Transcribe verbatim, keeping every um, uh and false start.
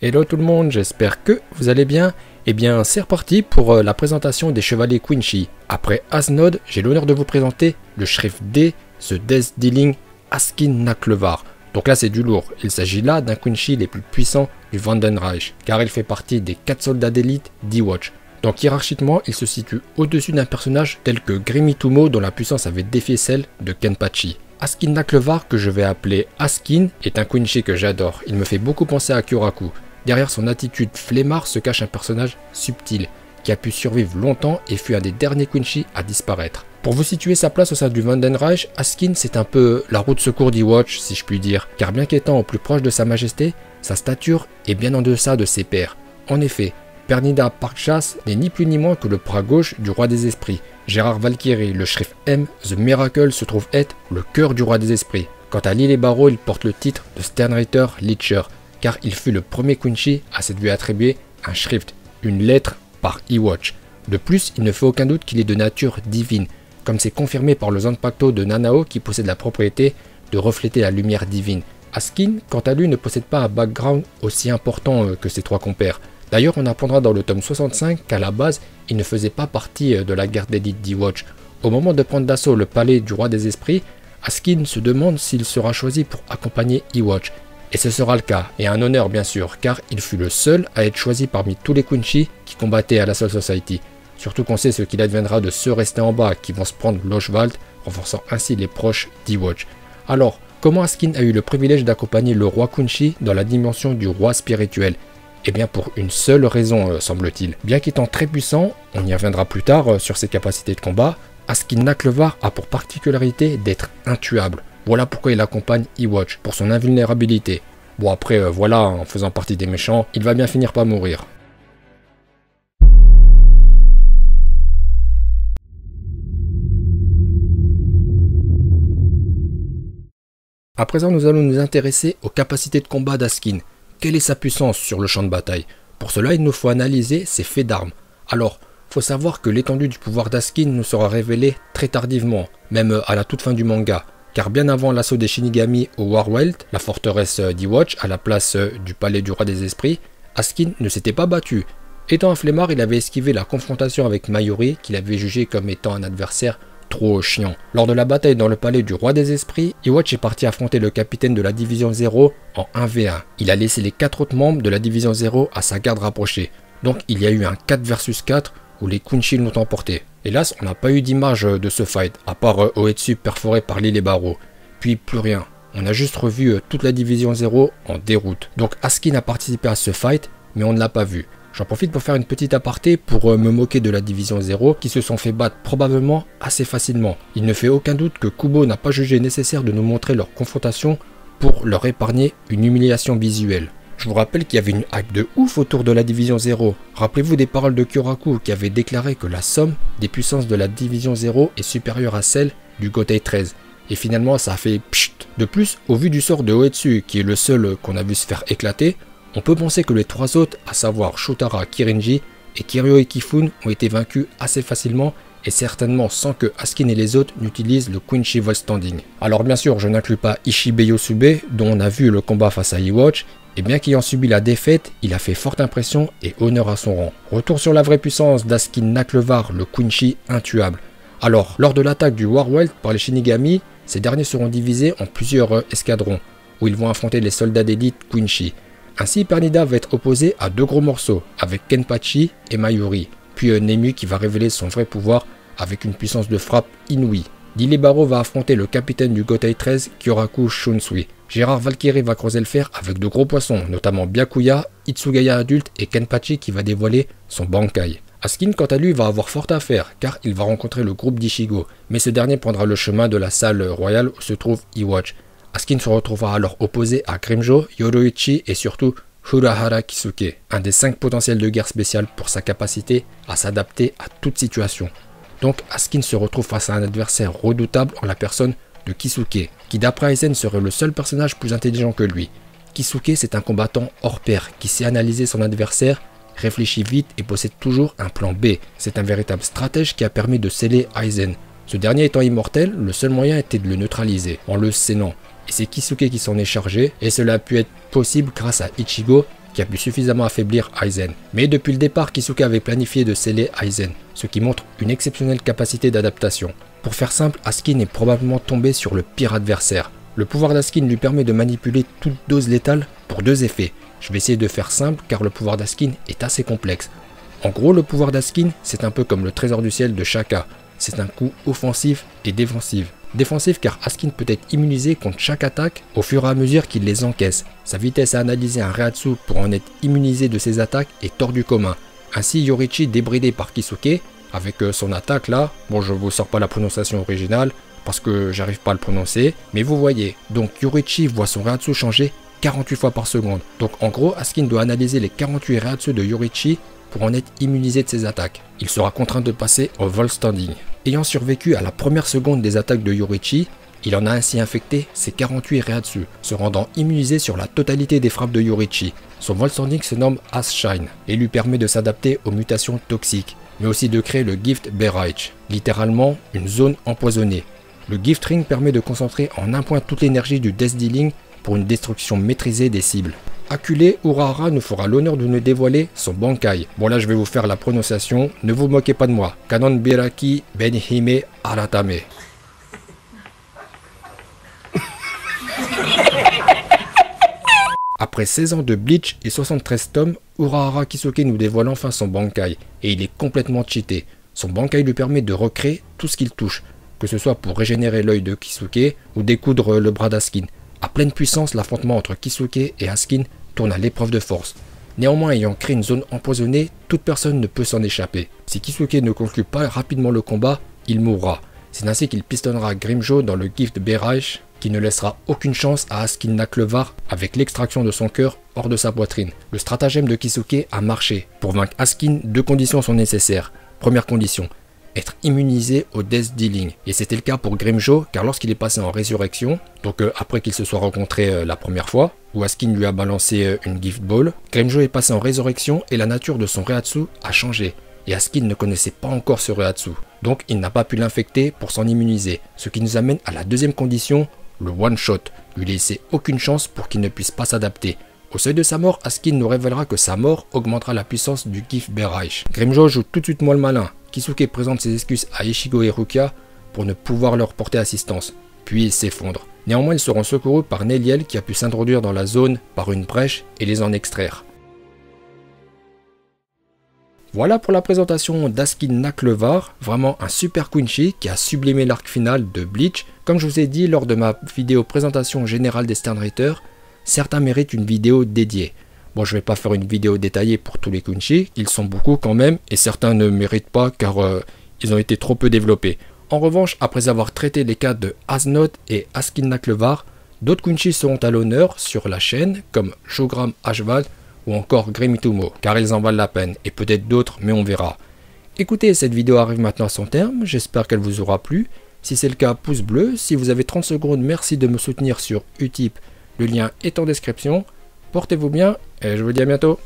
Hello tout le monde, j'espère que vous allez bien. Eh bien, c'est reparti pour euh, la présentation des chevaliers Quincy. Après As Nodt, j'ai l'honneur de vous présenter le Schrift D, ce Death Dealing Askin Nakk Le Vaar. Donc là, c'est du lourd. Il s'agit là d'un Quincy les plus puissants du Vandenreich, car il fait partie des quatre soldats d'élite d'Yhwach. Donc hiérarchiquement, il se situe au-dessus d'un personnage tel que Gremmy Thoumeaux, dont la puissance avait défié celle de Kenpachi. Askin Nakk Le Vaar, que je vais appeler Askin, est un Quincy que j'adore. Il me fait beaucoup penser à Kyoraku. Derrière son attitude flemmard se cache un personnage subtil, qui a pu survivre longtemps et fut un des derniers Quincy à disparaître. Pour vous situer sa place au sein du Vandenreich, Askin c'est un peu la roue de secours d'Yhwach si je puis dire, car bien qu'étant au plus proche de sa majesté, sa stature est bien en deçà de ses pairs. En effet, Pernida Parkchas n'est ni plus ni moins que le bras gauche du Roi des Esprits. Gérard Valkyrie, le Schrift M, The Miracle se trouve être le cœur du Roi des Esprits. Quant à Lille Barreau, il porte le titre de Sternritter Licher, car il fut le premier Quincy à s'être vu attribuer un Schrift, une lettre par Yhwach. De plus, il ne fait aucun doute qu'il est de nature divine, comme c'est confirmé par le Zanpacto de Nanao qui possède la propriété de refléter la lumière divine. Askin, quant à lui, ne possède pas un background aussi important que ses trois compères. D'ailleurs, on apprendra dans le tome soixante-cinq qu'à la base, il ne faisait pas partie de la garde d'élite d'Yhwach. Au moment de prendre d'assaut le palais du Roi des Esprits, Askin se demande s'il sera choisi pour accompagner Yhwach. Et ce sera le cas, et un honneur bien sûr, car il fut le seul à être choisi parmi tous les Quincy qui combattaient à la Soul Society. Surtout qu'on sait ce qu'il adviendra de ceux restés en bas qui vont se prendre Wahrwelt, renforçant ainsi les proches d'Yhwach. Alors, comment Askin a eu le privilège d'accompagner le roi Quincy dans la dimension du roi spirituel? Eh bien pour une seule raison, euh, semble-t-il. Bien qu'étant très puissant, on y reviendra plus tard euh, sur ses capacités de combat, Askin Nakk Le Vaar a pour particularité d'être intuable. Voilà pourquoi il accompagne Yhwach, pour son invulnérabilité. Bon après, euh, voilà, en faisant partie des méchants, il va bien finir par mourir. À présent, nous allons nous intéresser aux capacités de combat d'Askin. Quelle est sa puissance sur le champ de bataille? Pour cela, il nous faut analyser ses faits d'armes. Alors, faut savoir que l'étendue du pouvoir d'Askin nous sera révélée très tardivement, même à la toute fin du manga. Car bien avant l'assaut des Shinigami au Wahrwelt, la forteresse d'Yhwach à la place du palais du Roi des Esprits, Askin ne s'était pas battu. Étant un flemmard, il avait esquivé la confrontation avec Mayuri, qu'il avait jugé comme étant un adversaire trop chiant. Lors de la bataille dans le palais du Roi des Esprits, Yhwach est parti affronter le capitaine de la Division zéro en un v un. Il a laissé les quatre autres membres de la Division zéro à sa garde rapprochée. Donc il y a eu un quatre versus quatre où les Quincy l'ont emporté. Hélas, on n'a pas eu d'image de ce fight, à part euh, Oetsu perforé par Lille Barreau. Puis plus rien, on a juste revu euh, toute la Division zéro en déroute. Donc Askin a participé à ce fight, mais on ne l'a pas vu. J'en profite pour faire une petite aparté pour euh, me moquer de la Division zéro, qui se sont fait battre probablement assez facilement. Il ne fait aucun doute que Kubo n'a pas jugé nécessaire de nous montrer leur confrontation pour leur épargner une humiliation visuelle. Je vous rappelle qu'il y avait une hype de ouf autour de la Division zéro. Rappelez-vous des paroles de Kyoraku qui avait déclaré que la somme des puissances de la Division zéro est supérieure à celle du Gotei treize. Et finalement ça a fait pchit. De plus, au vu du sort de Oetsu, qui est le seul qu'on a vu se faire éclater, on peut penser que les trois autres, à savoir Shotara Kirinji et Kiryo Ikifune, ont été vaincus assez facilement et certainement sans que Askin et les autres n'utilisent le Quincy Volt Standing. Alors bien sûr, je n'inclus pas Ishibe Yosube, dont on a vu le combat face à Yhwach, et bien qu'ayant subi la défaite, il a fait forte impression et honneur à son rang. Retour sur la vraie puissance d'Askin Nakk Le Vaar, le Quincy intuable. Alors, lors de l'attaque du Wahrwelt par les Shinigami, ces derniers seront divisés en plusieurs escadrons, où ils vont affronter les soldats d'élite Quincy. Ainsi, Pernida va être opposé à deux gros morceaux, avec Kenpachi et Mayuri, puis Nemu qui va révéler son vrai pouvoir avec une puissance de frappe inouïe. Lille Barreau va affronter le capitaine du Gotei treize, Kyoraku Shunsui. Gérard Valkyrie va creuser le fer avec de gros poissons, notamment Byakuya, Itsugaya adulte et Kenpachi qui va dévoiler son Bankai. Askin quant à lui va avoir fort à faire car il va rencontrer le groupe d'Ichigo, mais ce dernier prendra le chemin de la salle royale où se trouve Yhwach. Askin se retrouvera alors opposé à Grimmjow, Yoruichi et surtout Urahara Kisuke, un des cinq potentiels de guerre spéciale pour sa capacité à s'adapter à toute situation. Donc Askin se retrouve face à un adversaire redoutable en la personne de Kisuke, qui d'après Aizen serait le seul personnage plus intelligent que lui. Kisuke c'est un combattant hors pair, qui sait analyser son adversaire, réfléchit vite et possède toujours un plan B. C'est un véritable stratège qui a permis de sceller Aizen. Ce dernier étant immortel, le seul moyen était de le neutraliser en le scellant. Et c'est Kisuke qui s'en est chargé, et cela a pu être possible grâce à Ichigo qui a pu suffisamment affaiblir Aizen. Mais depuis le départ, Kisuke avait planifié de sceller Aizen, ce qui montre une exceptionnelle capacité d'adaptation. Pour faire simple, Askin est probablement tombé sur le pire adversaire. Le pouvoir d'Askin lui permet de manipuler toute dose létale pour deux effets. Je vais essayer de faire simple car le pouvoir d'Askin est assez complexe. En gros, le pouvoir d'Askin, c'est un peu comme le trésor du ciel de Shaka. C'est un coup offensif et défensif. Défensif car Askin peut être immunisé contre chaque attaque au fur et à mesure qu'il les encaisse. Sa vitesse à analyser un Reiatsu pour en être immunisé de ses attaques est hors du commun. Ainsi, Yoruichi, débridé par Kisuke, avec son attaque là, bon je vous sors pas la prononciation originale parce que j'arrive pas à le prononcer, mais vous voyez, donc Yoruichi voit son Reiatsu changer quarante-huit fois par seconde. Donc en gros, Askin doit analyser les quarante-huit Reiatsu de Yoruichi pour en être immunisé de ses attaques. Il sera contraint de passer au Vol Standing. Ayant survécu à la première seconde des attaques de Yoruichi, il en a ainsi infecté ses quarante-huit Reiatsu, se rendant immunisé sur la totalité des frappes de Yoruichi. Son Vol Standing se nomme As Shine et lui permet de s'adapter aux mutations toxiques, mais aussi de créer le Gift Bereich, littéralement une zone empoisonnée. Le Gift Ring permet de concentrer en un point toute l'énergie du Death Dealing pour une destruction maîtrisée des cibles. Acculé, Urahara nous fera l'honneur de nous dévoiler son Bankai. Bon là je vais vous faire la prononciation, ne vous moquez pas de moi. Kanon Biraki Benhime Aratame. Après seize ans de Bleach et soixante-treize tomes, Urahara Kisuke nous dévoile enfin son Bankai. Et il est complètement cheaté. Son Bankai lui permet de recréer tout ce qu'il touche, que ce soit pour régénérer l'œil de Kisuke ou découdre le bras d'Askin. A pleine puissance, l'affrontement entre Kisuke et Askin tourne à l'épreuve de force. Néanmoins, ayant créé une zone empoisonnée, toute personne ne peut s'en échapper. Si Kisuke ne conclut pas rapidement le combat, il mourra. C'est ainsi qu'il pistonnera Grimmjow dans le Gift Bereich, qui ne laissera aucune chance à Askin Nakk Le Vaar avec l'extraction de son cœur hors de sa poitrine. Le stratagème de Kisuke a marché. Pour vaincre Askin, deux conditions sont nécessaires. Première condition, être immunisé au Death Dealing. Et c'était le cas pour Grimmjow, car lorsqu'il est passé en résurrection, donc euh, après qu'il se soit rencontré euh, la première fois, où Askin lui a balancé euh, une Gift Ball, Grimmjow est passé en résurrection et la nature de son Reiatsu a changé. Et Askin ne connaissait pas encore ce Reiatsu, donc il n'a pas pu l'infecter pour s'en immuniser. Ce qui nous amène à la deuxième condition, le One Shot, lui laisser aucune chance pour qu'il ne puisse pas s'adapter. Au seuil de sa mort, Askin nous révélera que sa mort augmentera la puissance du Gift Bereich. Grimmjow joue tout de suite moins le malin. Kisuke présente ses excuses à Ichigo et Rukia pour ne pouvoir leur porter assistance, puis s'effondre. Néanmoins, ils seront secourus par Neliel qui a pu s'introduire dans la zone par une brèche et les en extraire. Voilà pour la présentation d'Askin Nakk Le Vaar, vraiment un super Quincy qui a sublimé l'arc final de Bleach. Comme je vous ai dit lors de ma vidéo présentation générale des Sternritter, certains méritent une vidéo dédiée. Bon, je ne vais pas faire une vidéo détaillée pour tous les Quincy, ils sont beaucoup quand même, et certains ne méritent pas car euh, ils ont été trop peu développés. En revanche, après avoir traité les cas de As Nodt et Askin Nakk Le Vaar, d'autres Quincy seront à l'honneur sur la chaîne, comme Shogram Ashval ou encore Gremmy Thoumeaux, car ils en valent la peine, et peut-être d'autres, mais on verra. Écoutez, cette vidéo arrive maintenant à son terme, j'espère qu'elle vous aura plu. Si c'est le cas, pouce bleu. Si vous avez trente secondes, merci de me soutenir sur Utip, le lien est en description. Portez-vous bien et je vous dis à bientôt.